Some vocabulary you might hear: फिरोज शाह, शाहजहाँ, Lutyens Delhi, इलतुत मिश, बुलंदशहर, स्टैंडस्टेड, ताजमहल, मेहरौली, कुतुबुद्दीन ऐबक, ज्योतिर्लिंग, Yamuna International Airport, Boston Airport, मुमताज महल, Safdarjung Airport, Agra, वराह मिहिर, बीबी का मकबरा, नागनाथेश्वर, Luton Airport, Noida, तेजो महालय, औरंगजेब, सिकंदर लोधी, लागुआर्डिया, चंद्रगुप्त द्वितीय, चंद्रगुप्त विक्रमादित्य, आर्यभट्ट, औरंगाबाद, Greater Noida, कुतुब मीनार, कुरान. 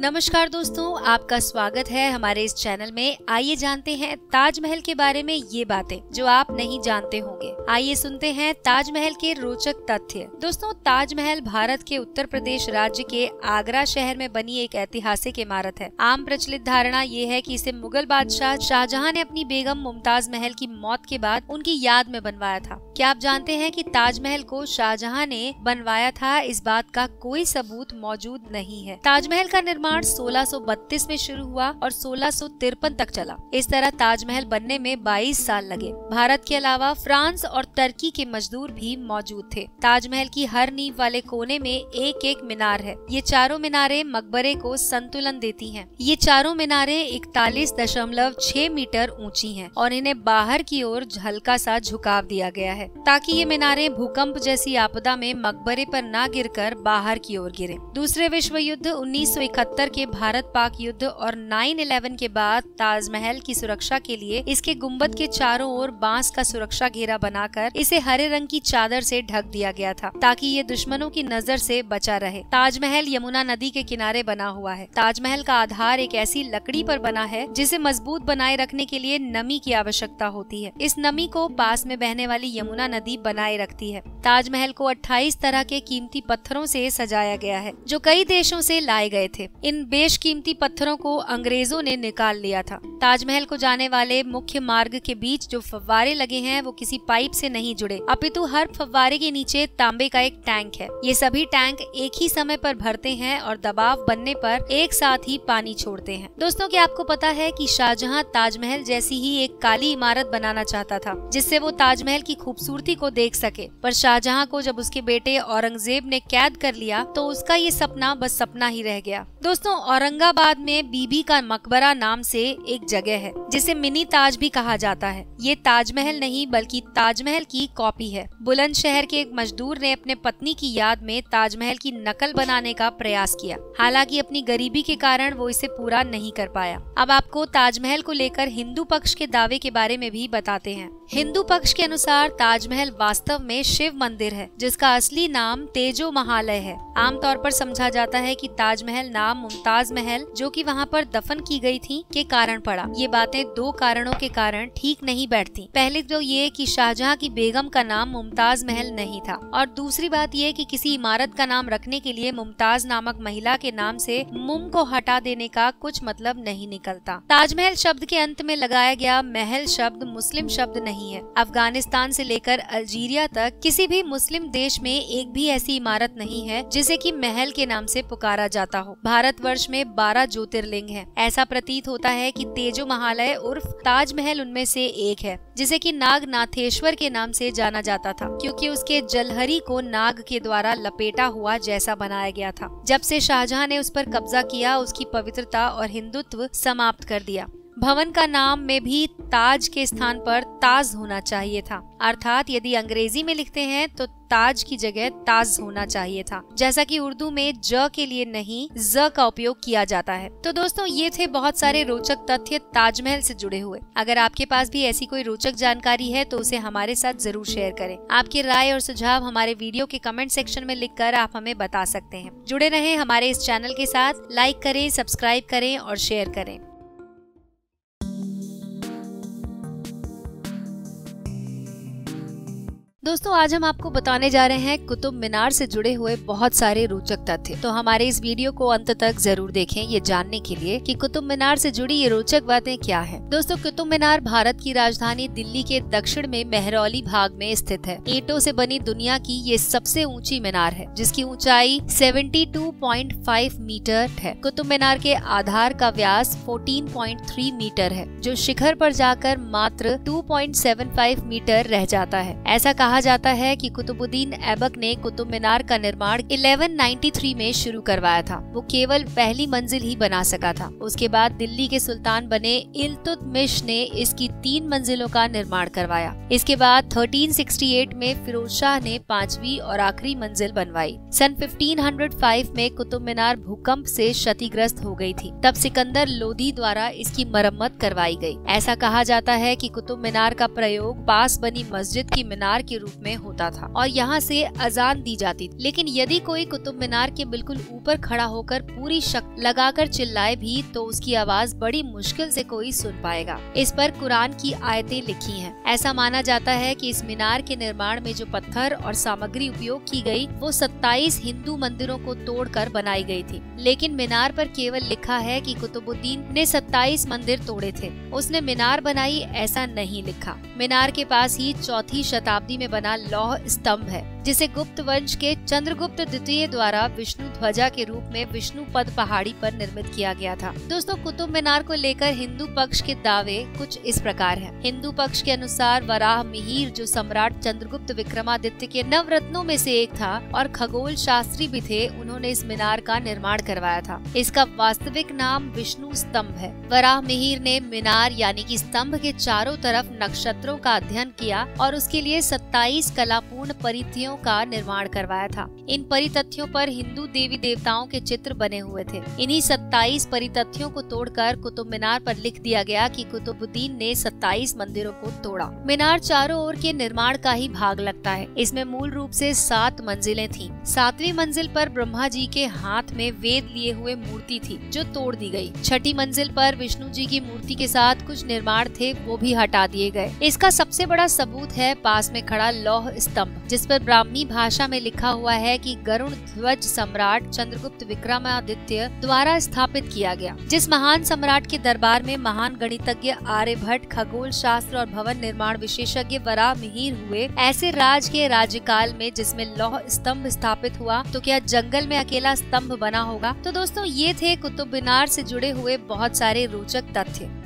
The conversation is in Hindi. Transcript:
नमस्कार दोस्तों, आपका स्वागत है हमारे इस चैनल में। आइए जानते हैं ताजमहल के बारे में ये बातें जो आप नहीं जानते होंगे। आइए सुनते हैं ताजमहल के रोचक तथ्य। दोस्तों, ताजमहल भारत के उत्तर प्रदेश राज्य के आगरा शहर में बनी एक ऐतिहासिक इमारत है। आम प्रचलित धारणा ये है कि इसे मुगल बादशाह शाहजहाँ ने अपनी बेगम मुमताज महल की मौत के बाद उनकी याद में बनवाया था। क्या आप जानते हैं कि ताजमहल को शाहजहाँ ने बनवाया था? इस बात का कोई सबूत मौजूद नहीं है। ताजमहल का निर्माण 1632 में शुरू हुआ और 1653 तक चला। इस तरह ताजमहल बनने में 22 साल लगे। भारत के अलावा फ्रांस और तुर्की के मजदूर भी मौजूद थे। ताजमहल की हर नींव वाले कोने में एक एक मीनार है। ये चारों मीनारें मकबरे को संतुलन देती हैं। ये चारों मीनारें 41.6 मीटर ऊंची हैं और इन्हें बाहर की ओर हल्का सा झुकाव दिया गया है ताकि ये मीनारें भूकंप जैसी आपदा में मकबरे पर न गिरकर बाहर की ओर गिरे। दूसरे विश्व युद्ध, 1971 के भारत पाक युद्ध और 9/11 के बाद ताजमहल की सुरक्षा के लिए इसके गुम्बद के चारों ओर बांस का सुरक्षा घेरा बनाकर इसे हरे रंग की चादर से ढक दिया गया था ताकि ये दुश्मनों की नजर से बचा रहे। ताजमहल यमुना नदी के किनारे बना हुआ है। ताजमहल का आधार एक ऐसी लकड़ी पर बना है जिसे मजबूत बनाए रखने के लिए नमी की आवश्यकता होती है। इस नमी को पास में बहने वाली यमुना नदी बनाए रखती है। ताजमहल को 28 तरह के कीमती पत्थरों से सजाया गया है जो कई देशों से लाए गए थे। इन बेशकीमती पत्थरों को अंग्रेजों ने निकाल लिया था। ताजमहल को जाने वाले मुख्य मार्ग के बीच जो फव्वारे लगे हैं वो किसी पाइप से नहीं जुड़े, अपितु हर फव्वारे के नीचे तांबे का एक टैंक है। ये सभी टैंक एक ही समय पर भरते हैं और दबाव बनने पर एक साथ ही पानी छोड़ते हैं। दोस्तों, क्या आपको पता है कि शाहजहाँ ताजमहल जैसी ही एक काली इमारत बनाना चाहता था जिससे वो ताजमहल की खूबसूरती को देख सके, पर शाहजहाँ को जब उसके बेटे औरंगजेब ने कैद कर लिया तो उसका ये सपना बस सपना ही रह गया। दोस्तों, औरंगाबाद में बीबी का मकबरा नाम से एक जगह है जिसे मिनी ताज भी कहा जाता है। ये ताजमहल नहीं बल्कि ताजमहल की कॉपी है। बुलंदशहर के एक मजदूर ने अपने पत्नी की याद में ताजमहल की नकल बनाने का प्रयास किया, हालांकि अपनी गरीबी के कारण वो इसे पूरा नहीं कर पाया। अब आपको ताजमहल को लेकर हिंदू पक्ष के दावे के बारे में भी बताते हैं। हिंदू पक्ष के अनुसार ताजमहल वास्तव में शिव मंदिर है जिसका असली नाम तेजो महालय है। आमतौर पर समझा जाता है कि ताजमहल नाम मुमताज महल, जो कि वहां पर दफन की गई थी, के कारण पड़ा। ये बातें दो कारणों के कारण ठीक नहीं बैठती। पहले तो ये कि शाहजहाँ की बेगम का नाम मुमताज महल नहीं था, और दूसरी बात ये कि किसी इमारत का नाम रखने के लिए मुमताज नामक महिला के नाम से मुम को हटा देने का कुछ मतलब नहीं निकलता। ताजमहल शब्द के अंत में लगाया गया महल शब्द मुस्लिम शब्द नहीं है। अफगानिस्तान से लेकर अल्जीरिया तक किसी भी मुस्लिम देश में एक भी ऐसी इमारत नहीं है जिसे कि महल के नाम से पुकारा जाता हो। भारतवर्ष में 12 ज्योतिर्लिंग हैं। ऐसा प्रतीत होता है कि तेजो महालय उर्फ ताजमहल उनमें से एक है जिसे कि नागनाथेश्वर के नाम से जाना जाता था क्योंकि उसके जलहरी को नाग के द्वारा लपेटा हुआ जैसा बनाया गया था। जब से शाहजहाँ ने उस पर कब्जा किया, उसकी पवित्रता और हिंदुत्व समाप्त कर दिया। भवन का नाम में भी ताज के स्थान पर ताज होना चाहिए था, अर्थात यदि अंग्रेजी में लिखते हैं तो ताज की जगह ताज होना चाहिए था, जैसा कि उर्दू में ज के लिए नहीं ज का उपयोग किया जाता है। तो दोस्तों, ये थे बहुत सारे रोचक तथ्य ताजमहल से जुड़े हुए। अगर आपके पास भी ऐसी कोई रोचक जानकारी है तो उसे हमारे साथ जरूर शेयर करें। आपकी राय और सुझाव हमारे वीडियो के कमेंट सेक्शन में लिखकर आप हमें बता सकते हैं। जुड़े रहें हमारे इस चैनल के साथ, लाइक करें, सब्सक्राइब करें और शेयर करें। दोस्तों, आज हम आपको बताने जा रहे हैं कुतुब मीनार से जुड़े हुए बहुत सारे रोचक तथ्य। तो हमारे इस वीडियो को अंत तक जरूर देखें ये जानने के लिए कि कुतुब मीनार से जुड़ी ये रोचक बातें क्या हैं। दोस्तों, कुतुब मीनार भारत की राजधानी दिल्ली के दक्षिण में मेहरौली भाग में स्थित है। ईंटों से बनी दुनिया की ये सबसे ऊंची मीनार है जिसकी ऊंचाई 72.5 मीटर है। कुतुब मीनार के आधार का व्यास 14.3 मीटर है जो शिखर पर जाकर मात्र 2.75 मीटर रह जाता है। ऐसा कहा जाता है कि कुतुबुद्दीन ऐबक ने कुतुब मीनार का निर्माण 1193 में शुरू करवाया था। वो केवल पहली मंजिल ही बना सका था। उसके बाद दिल्ली के सुल्तान बने इलतुत मिश ने इसकी 3 मंजिलों का निर्माण करवाया। इसके बाद 1368 में फिरोज शाह ने 5वीं और आखिरी मंजिल बनवाई। सन 1505 में कुतुब मीनार भूकंप से क्षतिग्रस्त हो गई थी, तब सिकंदर लोधी द्वारा इसकी मरम्मत करवाई गयी। ऐसा कहा जाता है कि कुतुब मीनार का प्रयोग पास बनी मस्जिद की मीनार के रूप में होता था और यहाँ से अजान दी जाती थी। लेकिन यदि कोई कुतुब मीनार के बिल्कुल ऊपर खड़ा होकर पूरी शक्ति लगाकर चिल्लाए भी तो उसकी आवाज बड़ी मुश्किल से कोई सुन पाएगा। इस पर कुरान की आयतें लिखी हैं। ऐसा माना जाता है कि इस मीनार के निर्माण में जो पत्थर और सामग्री उपयोग की गई वो 27 हिंदू मंदिरों को तोड़कर बनाई गई थी। लेकिन मीनार पर केवल लिखा है कि कुतुबुद्दीन ने 27 मंदिर तोड़े थे, उसने मीनार बनाई ऐसा नहीं लिखा। मीनार के पास ही 4वीं शताब्दी में बना लौह स्तंभ है जिसे गुप्त वंश के चंद्रगुप्त द्वितीय द्वारा विष्णु ध्वजा के रूप में विष्णु पद पहाड़ी पर निर्मित किया गया था। दोस्तों, कुतुब मीनार को लेकर हिंदू पक्ष के दावे कुछ इस प्रकार हैं। हिंदू पक्ष के अनुसार वराह मिहिर जो सम्राट चंद्रगुप्त विक्रमादित्य के नवरत्नों में से एक था और खगोल शास्त्री भी थे, उन्होंने इस मीनार का निर्माण करवाया था। इसका वास्तविक नाम विष्णु स्तंभ है। वराह मिहिर ने मीनार यानी कि स्तंभ के चारों तरफ नक्षत्रों का अध्ययन किया और उसके लिए 27 कलापूर्ण परिधियों का निर्माण करवाया था। इन परितथ्यों पर हिंदू देवी देवताओं के चित्र बने हुए थे। इन्हीं 27 परितथ्यों को तोड़कर कुतुब मीनार पर लिख दिया गया कि कुतुबुद्दीन ने 27 मंदिरों को तोड़ा। मीनार चारों ओर के निर्माण का ही भाग लगता है। इसमें मूल रूप से 7 मंजिलें थीं। 7वीं मंजिल पर ब्रह्मा जी के हाथ में वेद लिए हुए मूर्ति थी जो तोड़ दी गयी। 6ठी मंजिल पर विष्णु जी की मूर्ति के साथ कुछ निर्माण थे वो भी हटा दिए गए। इसका सबसे बड़ा सबूत है पास में खड़ा लौह स्तंभ जिस पर ब्राह्मी भाषा में लिखा हुआ है कि गरुण ध्वज सम्राट चंद्रगुप्त विक्रमादित्य द्वारा स्थापित किया गया। जिस महान सम्राट के दरबार में महान गणितज्ञ आर्यभट्ट, खगोल शास्त्र और भवन निर्माण विशेषज्ञ वराह मिहिर हुए, ऐसे राज के राज्यकाल में जिसमें लौह स्तंभ स्थापित हुआ तो क्या जंगल में अकेला स्तंभ बना होगा? तो दोस्तों, ये थे कुतुब मीनार से जुड़े हुए बहुत सारे रोचक तथ्य।